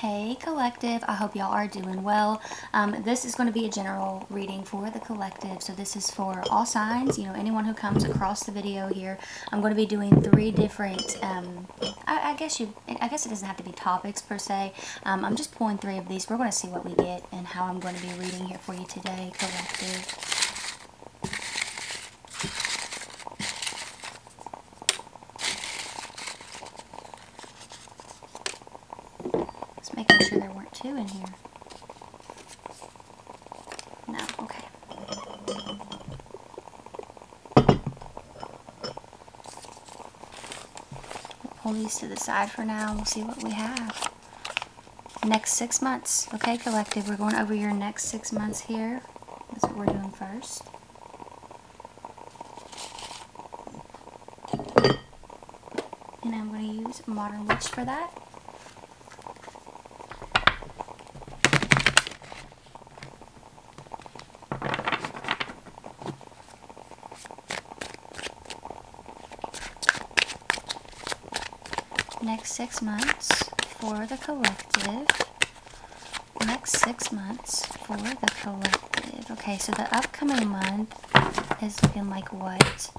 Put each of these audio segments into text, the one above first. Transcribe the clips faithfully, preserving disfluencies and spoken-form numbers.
Hey collective, I hope y'all are doing well. Um, this is going to be a general reading for the collective, so this is for all signs, you know, anyone who comes across the video here. I'm going to be doing three different, um, I, I guess you, I guess it doesn't have to be topics per se. Um, I'm just pulling three of these. We're going to see what we get and how I'm going to be reading here for you today, collective. Two in here. No, okay. We'll pull these to the side for now. We'll see what we have. Next six months. Okay, collective, we're going over your next six months here. That's what we're doing first. And I'm going to use Modern Witch for that. Next six months for the collective. Next six months for the collective. Okay, so the upcoming month is looking like what?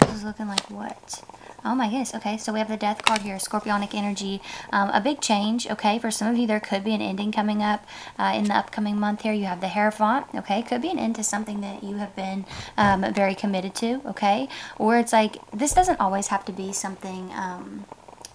This is looking like what? Oh my goodness. Okay, so we have the Death card here, Scorpionic energy. Um, a big change, okay? For some of you, there could be an ending coming up uh, in the upcoming month here. You have the Hierophant, okay? Could be an end to something that you have been um, very committed to, okay? Or it's like, this doesn't always have to be something... Um,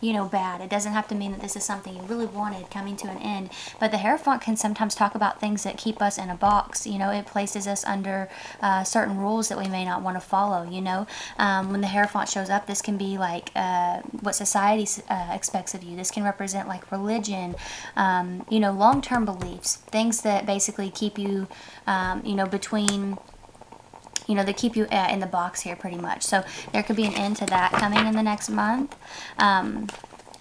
you know, bad. It doesn't have to mean that this is something you really wanted coming to an end, but the Hierophant can sometimes talk about things that keep us in a box. You know, it places us under uh, certain rules that we may not want to follow, you know. Um, when the Hierophant shows up, this can be like uh, what society uh, expects of you. This can represent like religion, um, you know, long-term beliefs, things that basically keep you, um, you know, between... You know, they keep you in the box here pretty much. So there could be an end to that coming in the next month. Um,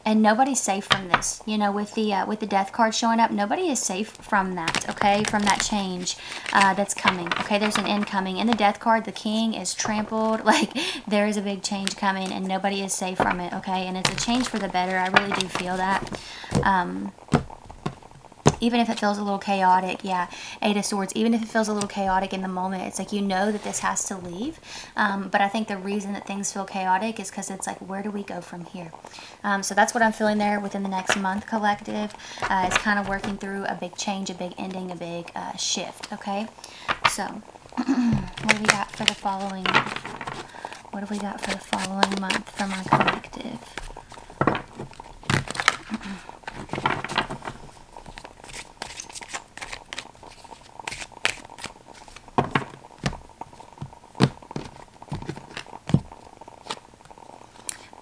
and nobody's safe from this. You know, with the uh, with the Death card showing up, nobody is safe from that, okay? From that change uh, that's coming, okay? There's an end coming. In the Death card, the king is trampled. Like, there is a big change coming, and nobody is safe from it, okay? And it's a change for the better. I really do feel that. Um... Even if it feels a little chaotic, yeah, Eight of Swords, even if it feels a little chaotic in the moment, it's like you know that this has to leave. Um, but I think the reason that things feel chaotic is because it's like, where do we go from here? Um, so that's what I'm feeling there within the next month, collective. Uh, it's kind of working through a big change, a big ending, a big uh, shift, okay? So what do we got for the following month? What have we got for the following month for my collective?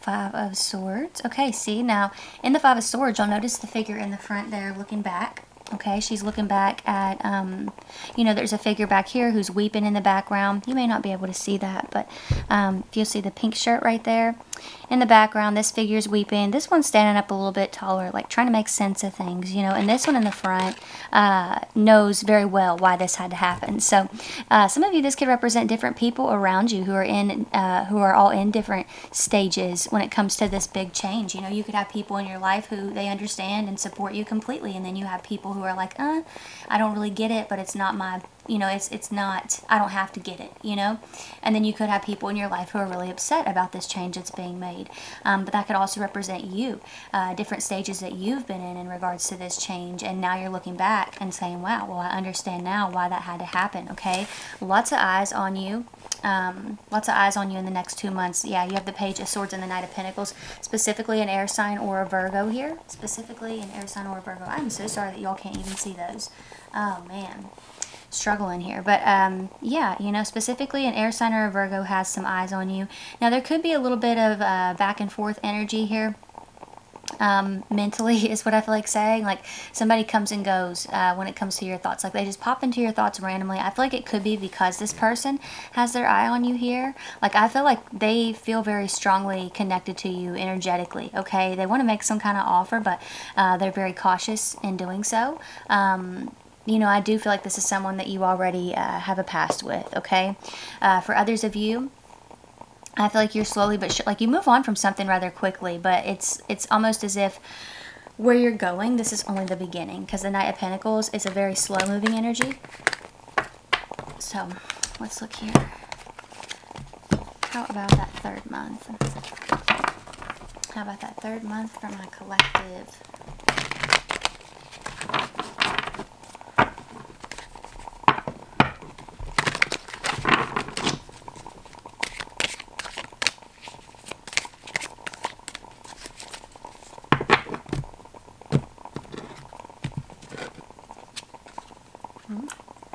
Five of Swords. Okay, see, now in the Five of Swords, y'all notice the figure in the front there looking back. Okay, she's looking back at, um, you know, there's a figure back here who's weeping in the background. You may not be able to see that, but um, if you'll see the pink shirt right there in the background, this figure's weeping. This one's standing up a little bit taller, like trying to make sense of things, you know, and this one in the front uh, knows very well why this had to happen. So uh, some of you, this could represent different people around you who are in, uh, who are all in different stages when it comes to this big change. You know, you could have people in your life who they understand and support you completely, and then you have people who who are like, uh, I don't really get it, but it's not my, you know, it's it's not, I don't have to get it, you know? And then you could have people in your life who are really upset about this change that's being made. Um, but that could also represent you, uh, different stages that you've been in in regards to this change, and now you're looking back and saying, wow, well, I understand now why that had to happen, okay? Lots of eyes on you. Um, lots of eyes on you in the next two months. Yeah, you have the Page of Swords and the Knight of Pentacles, specifically an air sign or a Virgo here. Specifically an air sign or a Virgo. I'm so sorry that y'all can't even see those. Oh, man. Struggling here. But, um, yeah, you know, specifically an air sign or a Virgo has some eyes on you. Now, there could be a little bit of uh, back and forth energy here. Um, mentally is what I feel like saying. Like somebody comes and goes uh, when it comes to your thoughts. Like they just pop into your thoughts randomly. I feel like it could be because this person has their eye on you here. Like I feel like they feel very strongly connected to you energetically. Okay, they want to make some kind of offer, but uh, they're very cautious in doing so. Um, You know, I do feel like this is someone that you already uh, have a past with. Okay, uh, for others of you, I feel like you're slowly but sh like you move on from something rather quickly, but it's it's almost as if where you're going, this is only the beginning, because the Knight of Pentacles is a very slow-moving energy. So let's look here. How about that third month? How about that third month for my collective?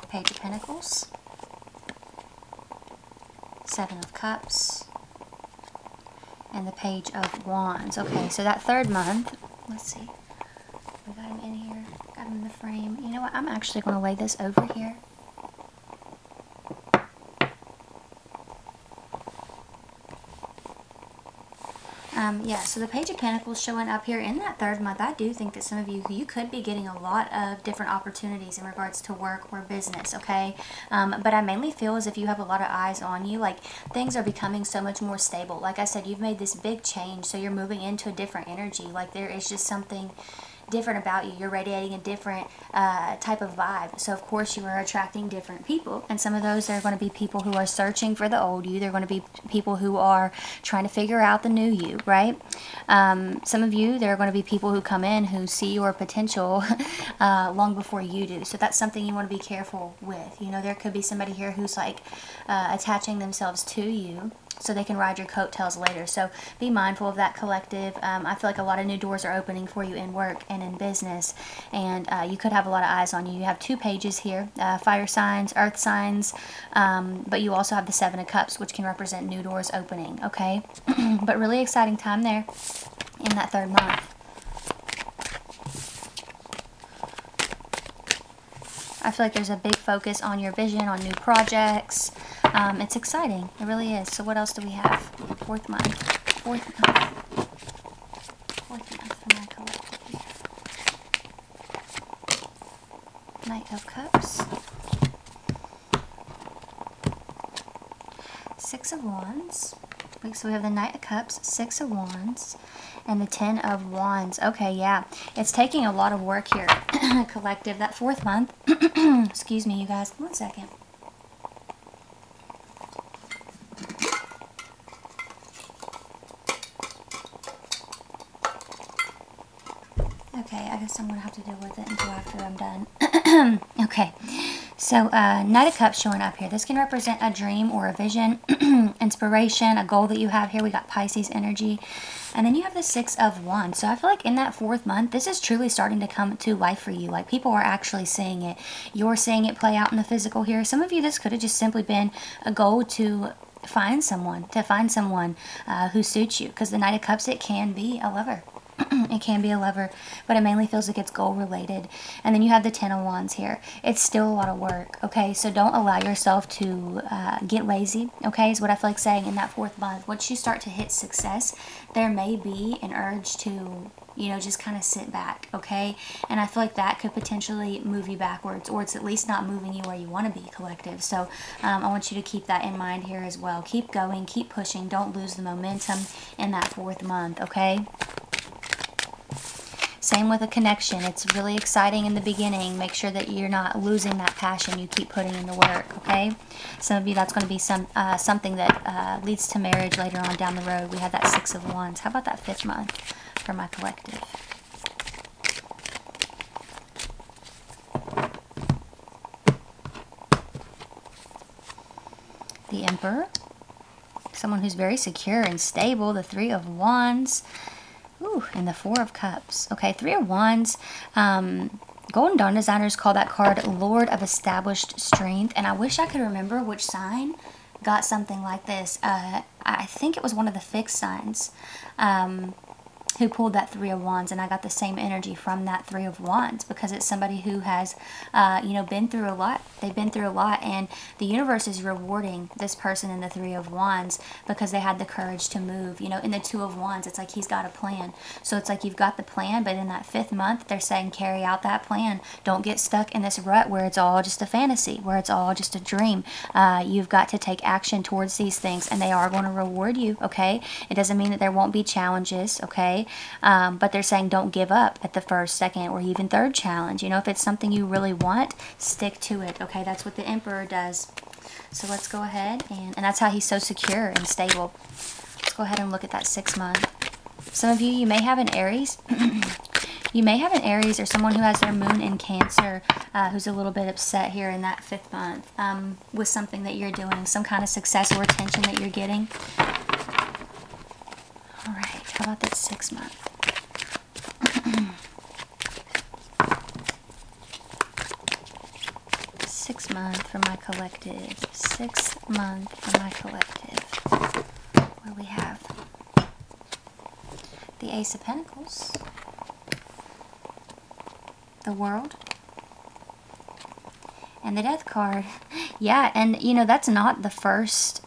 Page of Pentacles, Seven of Cups, and the Page of Wands. Okay, so that third month, let's see, we got him in here, got him in the frame. You know what, I'm actually going to lay this over here. Um, yeah, so the Page of Pentacles showing up here in that third month, I do think that some of you, you could be getting a lot of different opportunities in regards to work or business, okay? Um, but I mainly feel as if you have a lot of eyes on you, like things are becoming so much more stable. Like I said, you've made this big change, so you're moving into a different energy. Like there is just something different about you. You're radiating a different uh, type of vibe. So of course you are attracting different people. And some of those are going to be people who are searching for the old you. They're going to be people who are trying to figure out the new you, right? Um, some of you, there are going to be people who come in who see your potential uh, long before you do. So that's something you want to be careful with. You know, there could be somebody here who's like uh, attaching themselves to you, so they can ride your coattails later. So be mindful of that, collective. Um, I feel like a lot of new doors are opening for you in work and in business, and uh, you could have a lot of eyes on you. You have two pages here, uh, fire signs, earth signs, um, but you also have the Seven of Cups, which can represent new doors opening, okay? But really exciting time there in that third month. I feel like there's a big focus on your vision, on new projects. Um, it's exciting. It really is. So what else do we have? Fourth month. Fourth month. Fourth month for my collective. Knight of Cups. Six of Wands. So we have the Knight of Cups, Six of Wands, and the Ten of Wands. Okay, yeah. It's taking a lot of work here, collective. That fourth month. Excuse me, you guys. One second. Okay, I guess I'm going to have to deal with it until after I'm done. Okay, so uh, Knight of Cups showing up here. This can represent a dream or a vision, inspiration, a goal that you have here. We got Pisces energy. And then you have the Six of Wands. So I feel like in that fourth month, this is truly starting to come to life for you. Like people are actually seeing it. You're seeing it play out in the physical here. Some of you, this could have just simply been a goal to find someone, to find someone uh, who suits you. Because the Knight of Cups, it can be a lover. It can be a lover, but it mainly feels like it's goal related. And then you have the Ten of Wands here. It's still a lot of work, okay? So don't allow yourself to uh, get lazy, okay, is what I feel like saying in that fourth month. Once you start to hit success, there may be an urge to, you know, just kind of sit back, okay? And I feel like that could potentially move you backwards, or it's at least not moving you where you want to be, collective. So um, I want you to keep that in mind here as well. Keep going, keep pushing. Don't lose the momentum in that fourth month, okay? Same with a connection. It's really exciting in the beginning. Make sure that you're not losing that passion. You keep putting in the work, okay? Some of you, that's going to be some uh, something that uh, leads to marriage later on down the road. We have that Six of Wands. How about that fifth month for my collective? The Emperor. Someone who's very secure and stable. The Three of Wands. Ooh, and the Four of Cups. Okay, Three of Wands. Um, Golden Dawn designers call that card Lord of Established Strength. And I wish I could remember which sign got something like this. Uh, I think it was one of the fixed signs um, who pulled that Three of Wands. And I got the same energy from that Three of Wands because it's somebody who has, uh, you know, been through a lot. They've been through a lot. And the universe is rewarding this person in the Three of Wands because they had the courage to move. You know, in the Two of Wands, it's like he's got a plan. So it's like you've got the plan, but in that fifth month, they're saying carry out that plan. Don't get stuck in this rut where it's all just a fantasy, where it's all just a dream. Uh, you've got to take action towards these things, and they are going to reward you, okay? It doesn't mean that there won't be challenges, okay? day. Um, but they're saying don't give up at the first, second, or even third challenge. You know, if it's something you really want, stick to it. Okay, that's what the Emperor does. So let's go ahead, and, and that's how he's so secure and stable. Let's go ahead and look at that six month. Some of you, you may have an Aries. You may have an Aries or someone who has their moon in Cancer uh, who's a little bit upset here in that fifth month um, with something that you're doing, some kind of success or attention that you're getting. All right, how about that sixth month? Sixth month for my collective. Sixth month for my collective. Where we have the Ace of Pentacles, the World, and the Death card. Yeah, and you know, that's not the first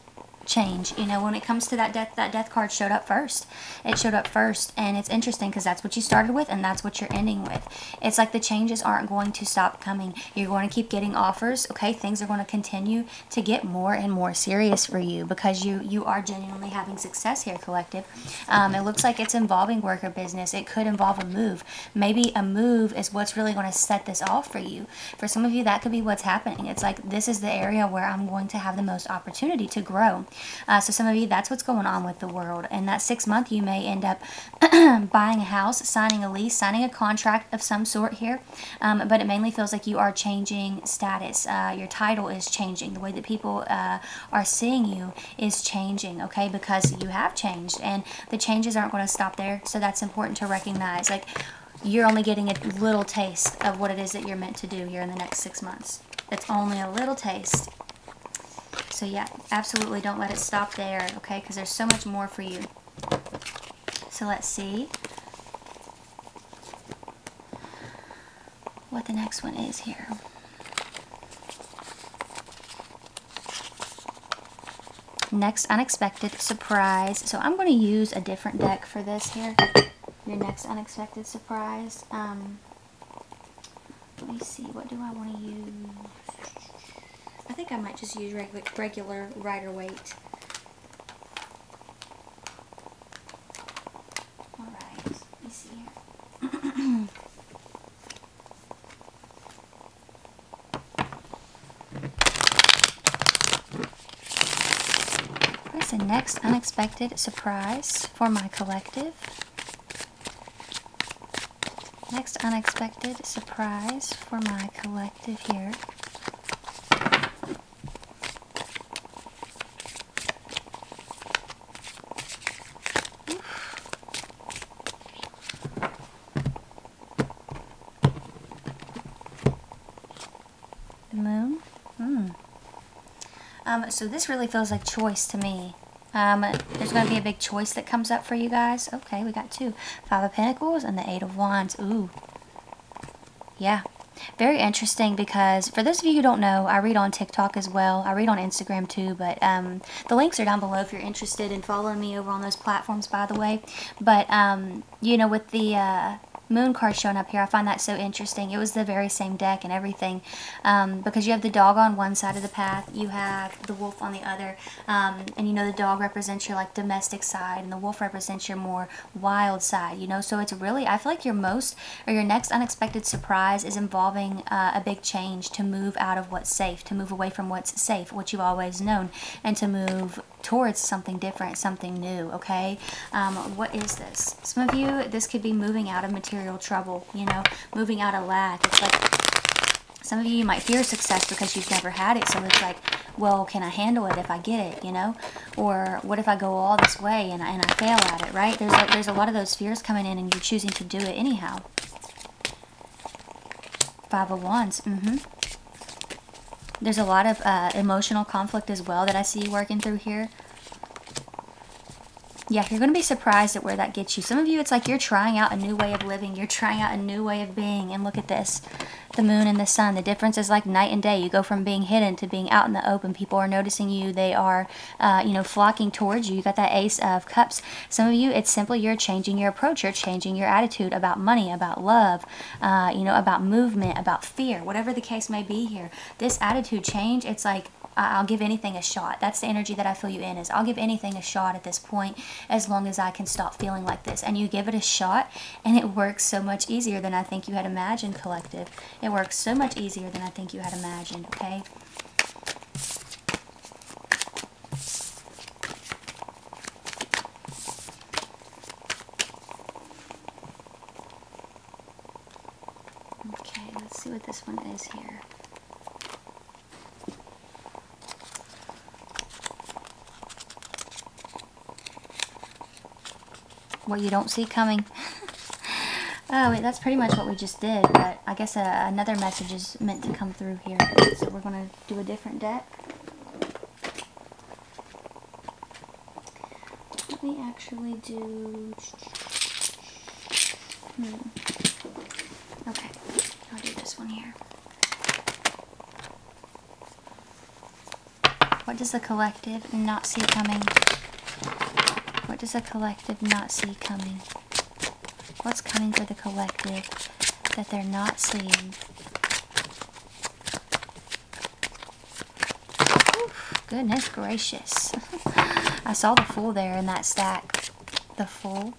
change. You know, when it comes to that death, that death card showed up first. It showed up first, and it's interesting because that's what you started with, and that's what you're ending with. It's like the changes aren't going to stop coming. You're going to keep getting offers, okay? Things are going to continue to get more and more serious for you because you you are genuinely having success here, collective. Um, it looks like it's involving work or business. It could involve a move. Maybe a move is what's really going to set this off for you. For some of you, that could be what's happening. It's like, this is the area where I'm going to have the most opportunity to grow. Uh, so some of you, that's what's going on with the World. And that sixth month, you may end up buying a house, signing a lease, signing a contract of some sort here. Um, but it mainly feels like you are changing status. Uh, your title is changing. The way that people uh, are seeing you is changing, okay? Because you have changed, and the changes aren't going to stop there. So that's important to recognize. Like, you're only getting a little taste of what it is that you're meant to do here in the next six months. It's only a little taste. So yeah, absolutely don't let it stop there, okay? Because there's so much more for you. So let's see what the next one is here. Next unexpected surprise. So I'm going to use a different deck for this here. Your next unexpected surprise. Um, let me see, what do I want to use? I think I might just use regular, regular Rider Waite. All right, let me see here. What's the next unexpected surprise for my collective? Next unexpected surprise for my collective here. Um, so this really feels like choice to me. Um, there's going to be a big choice that comes up for you guys. Okay, we got two. Five of Pentacles and the Eight of Wands. Ooh. Yeah. Very interesting, because for those of you who don't know, I read on TikTok as well. I read on Instagram too, but um, the links are down below if you're interested in following me over on those platforms, by the way. But, um, you know, with the... Uh, Moon card showing up here, I find that so interesting. It was the very same deck and everything, um, because you have the dog on one side of the path, you have the wolf on the other, um, and you know, the dog represents your like domestic side, and the wolf represents your more wild side, you know. So it's really, I feel like your most, or your next unexpected surprise is involving uh, a big change to move out of what's safe, to move away from what's safe, what you've always known, and to move towards something different, something new, okay? Um, what is this? Some of you, this could be moving out of material trouble, you know, moving out of lack. It's like, some of you, you might fear success because you've never had it, so it's like, well, can I handle it if I get it, you know? Or what if I go all this way and I, and I fail at it, right? There's a, there's a lot of those fears coming in, and you're choosing to do it anyhow. Five of Wands, mm-hmm. There's a lot of uh, emotional conflict as well that I see you working through here. Yeah, you're going to be surprised at where that gets you. Some of you, it's like you're trying out a new way of living. You're trying out a new way of being. And look at this. The moon and the sun. The difference is like night and day. You go from being hidden to being out in the open. People are noticing you. They are, uh, you know, flocking towards you. You got that Ace of Cups. Some of you, it's simply you're changing your approach. You're changing your attitude about money, about love, uh, you know, about movement, about fear. Whatever the case may be here. This attitude change, it's like, I'll give anything a shot. That's the energy that I feel you in, is I'll give anything a shot at this point. as long as I can stop feeling like this. And you give it a shot, and it works so much easier than I think you had imagined, collective. It works so much easier than I think you had imagined, okay? Okay, let's see what this one is here. What you don't see coming. Oh, wait, that's pretty much what we just did, but I guess uh, another message is meant to come through here. So we're going to do a different deck. Let me actually do... Hmm. Okay, I'll do this one here. What does the collective not see coming? What does the collective not see coming? What's coming for the collective that they're not seeing? Oof, goodness gracious. I saw the Fool there in that stack. The Fool.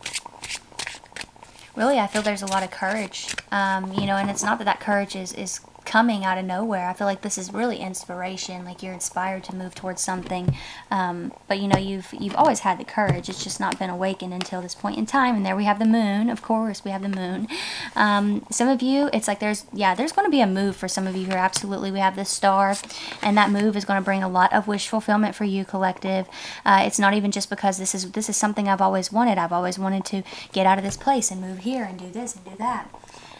Really, I feel there's a lot of courage. Um, you know, and it's not that that courage is... is coming out of nowhere. I feel like this is really inspiration, like you're inspired to move towards something, um, but you know, you've you've always had the courage, it's just not been awakened until this point in time. And there we have the Moon, of course we have the Moon. Um, some of you, it's like there's, yeah, there's going to be a move for some of you here, absolutely. We have this Star, and that move is going to bring a lot of wish fulfillment for you, collective. Uh, it's not even just because this is, this is something I've always wanted. I've always wanted to get out of this place and move here and do this and do that,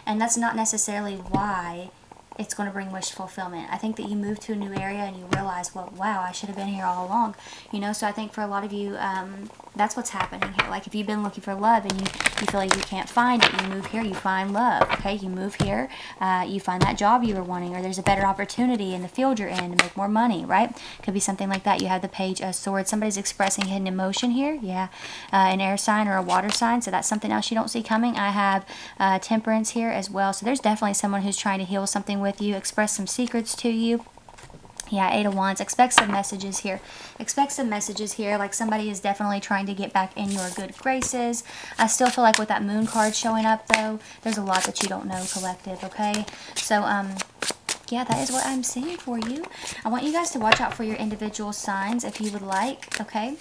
and that's not necessarily why it's going to bring wish fulfillment. I think that you move to a new area and you realize, well, wow, I should have been here all along, you know. So I think for a lot of you, um, that's what's happening here. Like if you've been looking for love and you, you feel like you can't find it, you move here, you find love, okay? You move here, uh, you find that job you were wanting, or there's a better opportunity in the field you're in to make more money, right? Could be something like that. You have the Page of Swords. Somebody's expressing hidden emotion here, yeah. Uh, an air sign or a water sign, so that's something else you don't see coming. I have uh, Temperance here as well, so there's definitely someone who's trying to heal something with you, express some secrets to you. Yeah, Eight of Wands. Expect some messages here. Expect some messages here. Like somebody is definitely trying to get back in your good graces. I still feel like with that Moon card showing up, though, there's a lot that you don't know, collective, okay? So, um... yeah, that is what I'm seeing for you. I want you guys to watch out for your individual signs if you would like, okay?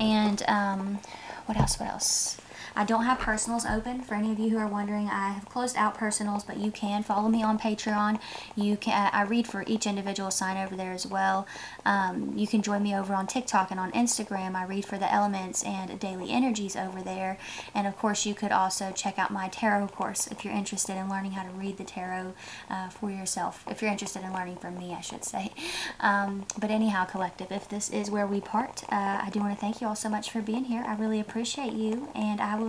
And, um... what else, what else? I don't have personals open. For any of you who are wondering, I have closed out personals, but you can follow me on Patreon. You can, I read for each individual sign over there as well. Um, you can join me over on TikTok and on Instagram. I read for the elements and daily energies over there. And of course, you could also check out my tarot course if you're interested in learning how to read the tarot uh, for yourself. If you're interested in learning from me, I should say. Um, but anyhow, collective, if this is where we part, uh, I do want to thank you all so much for being here. I really appreciate you, and I will